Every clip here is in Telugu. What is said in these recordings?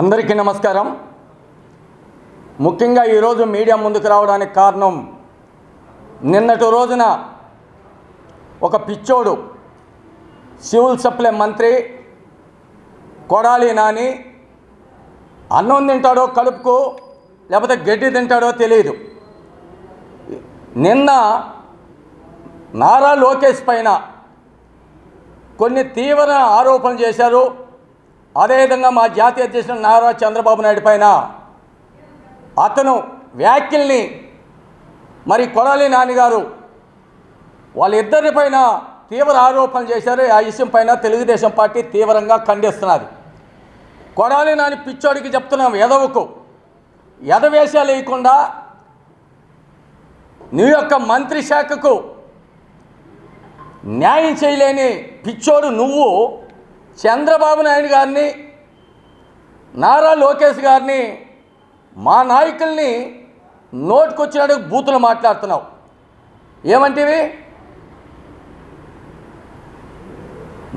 అందరికీ నమస్కారం। ముఖ్యంగా ఈ రోజు మీడియా ముందుకు రావడానికి కారణం, నిన్నటి రోజున ఒక పిచ్చోడు సివిల్ సప్లై మంత్రి కొడాలి నాని అన్నం తింటాడో కడుపుకు లేకపోతే గడ్డి తింటాడో తెలియదు, నిన్న నారా లోకేష్ పైన కొన్ని తీవ్ర ఆరోపణలు చేశారు। అదేవిధంగా మా జాతీయ అధ్యక్షుడు నారా చంద్రబాబు నాయుడు పైన అతను వ్యాఖ్యల్ని మరి కొడాలి నాని గారు వాళ్ళిద్దరిపైన తీవ్ర ఆరోపణలు చేశారు। ఆ విషయం పైన తెలుగుదేశం పార్టీ తీవ్రంగా ఖండిస్తున్నది। కొడాలి నాని పిచ్చోడికి చెప్తున్నాం, ఎదవకు ఎదవేశాలు వేయకుండా నీ యొక్క మంత్రి శాఖకు న్యాయం చేయలేని పిచ్చోడు నువ్వు, చంద్రబాబు నాయుడు గారిని నారా లోకేష్ గారిని మా నాయకుల్ని నోటికొచ్చినట్టు బూతులు మాట్లాడుతున్నావు, ఏమంటివి?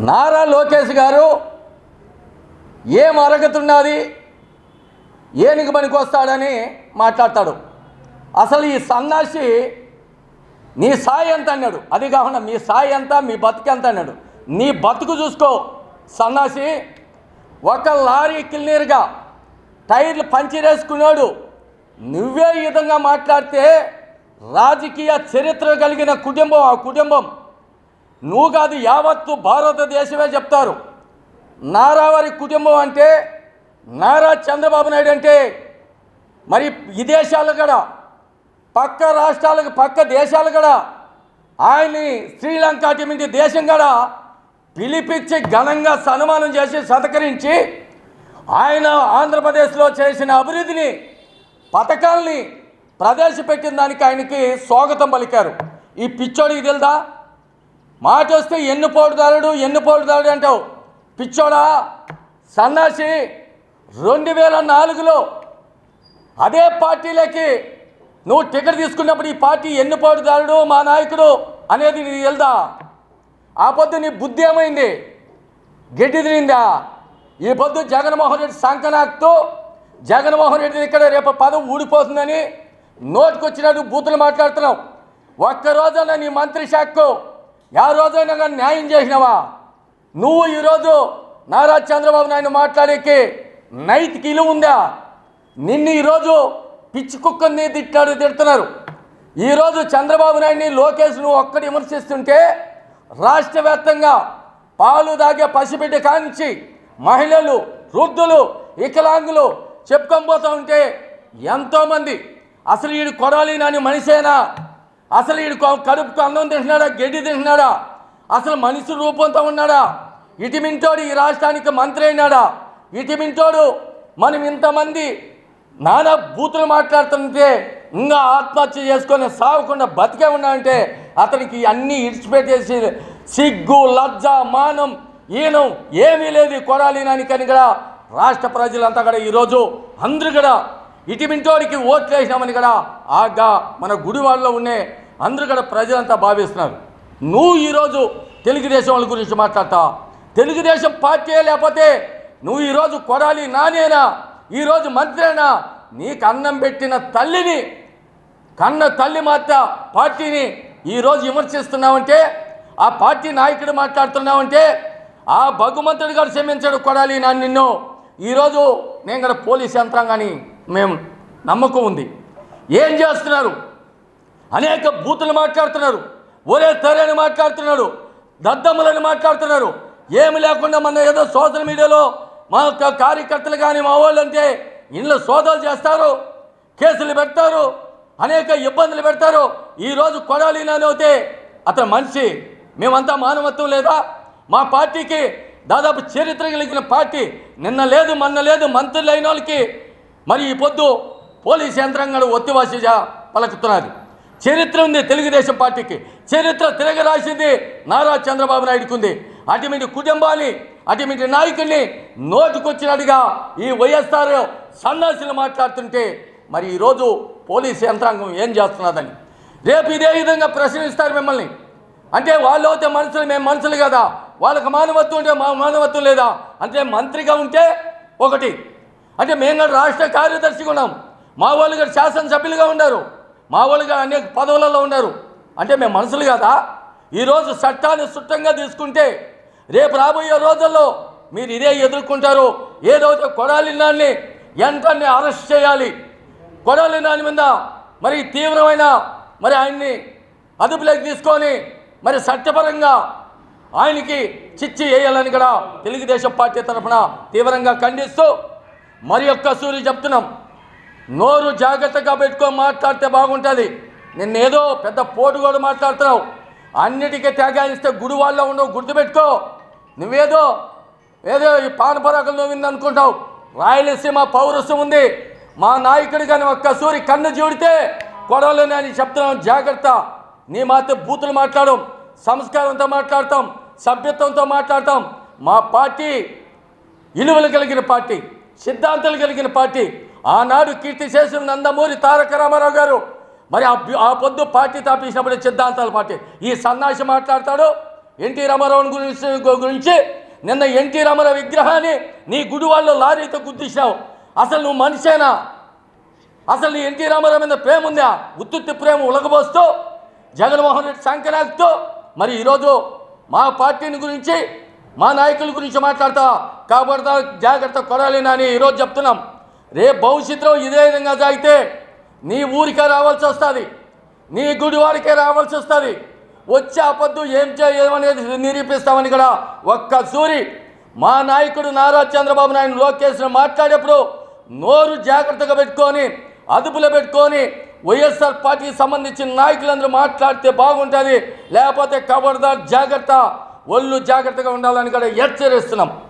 నారా లోకేష్ గారు ఏం అర్హత ఉన్నది, ఏనికి పనికి వస్తాడని మాట్లాడతాడు, అసలు ఈ సన్నాసి నీ సాయి ఎంత అన్నాడు, అది కాకుండా మీ సాయి ఎంత మీ బతుకెంత అన్నాడు, నీ బతుకు చూసుకో సన్నాసి, ఒక లారీ క్లీనర్గా టైర్లు పంచిరేసుకున్నాడు, నువ్వే ఈ విధంగా మాట్లాడితే రాజకీయ చరిత్ర కలిగిన కుటుంబం, ఆ కుటుంబం నువ్వు కాదు యావత్తు భారతదేశమే చెప్తారు, నారావారి కుటుంబం అంటే నారా చంద్రబాబు నాయుడు అంటే మరి విదేశాలు కూడా, పక్క రాష్ట్రాలకు పక్క దేశాలు కూడా, ఆయన్ని శ్రీలంక అటువంటి దేశం కూడా పిలిపించి ఘనంగా సన్మానం చేసి సత్కరించి ఆయన ఆంధ్రప్రదేశ్లో చేసిన అభివృద్ధిని పథకాల్ని ప్రవేశపెట్టిన దానికి ఆయనకి స్వాగతం పలికారు। ఈ పిచ్చోడికి తెలుదా? మాట వస్తే ఎన్ను పోటుదారుడు అంటావు, పిచ్చోడా సన్నాసి, 2004లో అదే పార్టీలోకి నువ్వు టికెట్ తీసుకున్నప్పుడు ఈ పార్టీ ఎన్ను పోటుదారుడు మా నాయకుడు అనేది నీకు తెలుదా? ఆ పొద్దు నీ బుద్ధి ఏమైంది, గడ్డి తినిందా? ఈ పొద్దు జగన్మోహన్ రెడ్డి సంకనాక్తూ జగన్మోహన్ రెడ్డి ఇక్కడ రేపు పదవి ఊడిపోతుందని నోటికొచ్చినట్టు బూతులు మాట్లాడుతున్నావు, ఒక్కరోజైనా నీ మంత్రి శాఖకు ఆ రోజైనా కానీ న్యాయం చేసినావా నువ్వు? ఈరోజు నారా చంద్రబాబు నాయుడు మాట్లాడేకి నైతికి ఇలువ ఉందా? నిన్ను ఈరోజు పిచ్చి కుక్కని తిడుతున్నారు, ఈరోజు చంద్రబాబు నాయుడిని లోకేష్ నువ్వు ఒక్కటి విమర్శిస్తుంటే రాష్ట్ర వ్యాప్తంగా పాలు దాగే పసిబిడ్డ కాంచి మహిళలు, వృద్ధులు, వికలాంగులు చెప్పుకోబోతూ ఉంటే ఎంతోమంది అసలు ఈడు కొడాలి నాని మనిషేనా, అసలు ఈడు కడుపుకు అన్నం తింటున్నాడా గడ్డి తింటున్నాడా, అసలు మనిషి రూపంతో ఉన్నాడా, ఇటిమింటోడు ఈ రాష్ట్రానికి మంత్రి అయినాడా, ఇటిమింటోడు మనం ఇంతమంది నానా బూతులు మాట్లాడుతుంటే ఇంకా ఆత్మహత్య చేసుకొని సావకుండా బతికే ఉన్నామంటే అతనికి అన్నీ ఇడిచిపెట్టేసి సిగ్గు లజ్జ మానం ఈనం ఏమీ లేదు కొడాలి నానికని కూడా రాష్ట్ర ప్రజలంతా కూడా ఈరోజు అందరూ కూడా ఇటిమింటోడికి ఓట్లు వేసినామని కూడా ఆగా మన గుడివాడలో ఉండే అందరూ కూడా ప్రజలంతా భావిస్తున్నారు। నువ్వు ఈరోజు తెలుగుదేశం వాళ్ళ గురించి మాట్లాడతావు, తెలుగుదేశం పార్టీ లేకపోతే నువ్వు ఈరోజు కొడాలి నానేనా, ఈరోజు మంత్రేనా? నీకు అన్నం పెట్టిన తల్లిని, కన్న తల్లి మాత పార్టీని ఈరోజు విమర్శిస్తున్నామంటే, ఆ పార్టీ నాయకుడు మాట్లాడుతున్నామంటే ఆ భగవంతుడు గారు క్షమించాడు కొడాలి నాని నిన్ను। ఈరోజు నేను కూడా పోలీస్ యంత్రాంగాన్ని మేము నమ్మకం ఉంది, ఏం చేస్తున్నారు, అనేక బూతులు మాట్లాడుతున్నారు, ఒరే తరని మాట్లాడుతున్నాడు, దద్దమ్మలని మాట్లాడుతున్నారు, ఏమి లేకుండా మన ఏదో సోషల్ మీడియాలో మా యొక్క కార్యకర్తలు కానీ మా వాళ్ళు అంటే ఇంట్లో సోదాలు చేస్తారు, కేసులు పెడతారు, అనేక ఇబ్బందులు పెడతారు। ఈరోజు కొడాలి నాని అయితే అతను మనిషి, మేమంతా మానవత్వం లేదా? మా పార్టీకి దాదాపు చరిత్ర కలిగిన పార్టీ, నిన్న లేదు మొన్న లేదు మంత్రులు అయిన వాళ్ళకి మరి ఈ పొద్దు పోలీసు యంత్రాంగం ఒత్తివాసిగా పలుకుతున్నది। చరిత్ర ఉంది తెలుగుదేశం పార్టీకి, చరిత్ర తిరగరాసింది నారా చంద్రబాబు నాయుడుకి ఉంది, అటువంటి కుటుంబాన్ని అటువంటి నాయకుడిని నోటుకొచ్చినట్టుగా ఈ వైఎస్ఆర్ సన్నాసులు మాట్లాడుతుంటే మరి ఈరోజు పోలీసు యంత్రాంగం ఏం చేస్తున్నదని రేపు ఇదే విధంగా ప్రశ్నిస్తారు మిమ్మల్ని, అంటే వాళ్ళు అయితే మనుషులు, మేము మనుషులు కదా, వాళ్ళకి మానవత్వం ఉంటే మా మానవత్వం లేదా అంటే, మంత్రిగా ఉంటే ఒకటి, అంటే మేము రాష్ట్ర కార్యదర్శిగా ఉన్నాం, మా వాళ్ళు గారు శాసన సభ్యులుగా ఉన్నారు, మా వాళ్ళు గారు అనేక పదవులలో ఉన్నారు, అంటే మేము మనుషులు కదా? ఈరోజు చట్టాన్ని సుట్టంగా తీసుకుంటే రేపు రాబోయే రోజుల్లో మీరు ఇదే ఎదుర్కొంటారు. ఏదైతే కొడాలి నాన్ని వెంటనే అరెస్ట్ చేయాలి. కొడాలి నాని మీద మరి తీవ్రమైన మరి ఆయన్ని అదుపులోకి తీసుకొని మరి చట్టపరంగా ఆయనకి చిచ్చి వేయాలని కూడా తెలుగుదేశం పార్టీ తరఫున తీవ్రంగా ఖండిస్తూ మరి ఒక్కసారి చెప్తున్నాం, నోరు జాగ్రత్తగా పెట్టుకొని మాట్లాడితే బాగుంటుంది. నిన్నేదో పెద్ద పోటు కూడా మాట్లాడుతున్నావు, అన్నిటికీ త్యాగాలిస్తే గుడి వాళ్ళ ఉండవు, గుర్తుపెట్టుకో. నువ్వేదో ఏదో ఈ పానపరాకులు నువ్వు అనుకుంటావు. రాయలసీమ పౌరుషం ఉంది, మా నాయకుడు కానీ ఒక్కసారి కన్ను చూడితే కొడవలేని అని చెప్తున్నాం. జాగ్రత్త, నీ మాతో బూతులు మాట్లాడడం, సంస్కారంతో మాట్లాడతాం, సభ్యత్వంతో మాట్లాడతాం. మా పార్టీ విలువలు కలిగిన పార్టీ, సిద్ధాంతాలు కలిగిన పార్టీ. ఆనాడు కీర్తి చేసిన నందమూరి తారక రామారావు గారు మరి ఆ పొద్దు పార్టీ తాపించినప్పుడు సిద్ధాంతాల పార్టీ. ఈ సన్నాసి మాట్లాడతాడు ఎన్టీ రామారావు గురించి. నిన్న ఎన్టీ రామారావు విగ్రహాన్ని నీ గుడి వాళ్ళు లారీతో గుర్తించావు. అసలు నువ్వు మనిషేనా? అసలు నీ ఎన్టీ రామారావు మీద ప్రేమ ఉందా? ఉత్తుత్తి ప్రేమ ఉలగబోస్తూ జగన్మోహన్ రెడ్డి సంక్రాంతితో మరి ఈరోజు మా పార్టీని గురించి మా నాయకుల గురించి మాట్లాడతా కాబట్టి జాగ్రత్త కొడాలేనా అని ఈరోజు చెప్తున్నాం. రేపు భవిష్యత్తులో ఇదే విధంగా జరిగితే నీ ఊరికే రావాల్సి వస్తుంది, నీ గుడివాడికే రావాల్సి వస్తుంది. వచ్చే ఆపద్దు ఏం చేయమనేది నిరూపిస్తామని కూడా ఒక్కసారి మా నాయకుడు నారా చంద్రబాబు నాయుడు లోకేష్ను మాట్లాడేప్పుడు నోరు జాగ్రత్తగా పెట్టుకొని అదుపులో పెట్టుకొని వైఎస్ఆర్ పార్టీకి సంబంధించిన నాయకులందరూ మాట్లాడితే బాగుంటుంది. లేకపోతే కబర్దార్ జాగ్రత్త, ఒళ్ళు జాగ్రత్తగా ఉండాలని కూడా హెచ్చరిస్తున్నాం.